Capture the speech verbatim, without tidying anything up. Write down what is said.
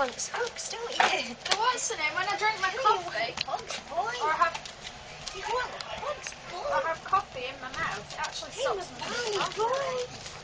once hooks, don't you? What's the name? When I drink my coffee, hugs, boy. Or I have, you want hugs, boy. I have coffee in my mouth. It actually sucks. Hey, boy.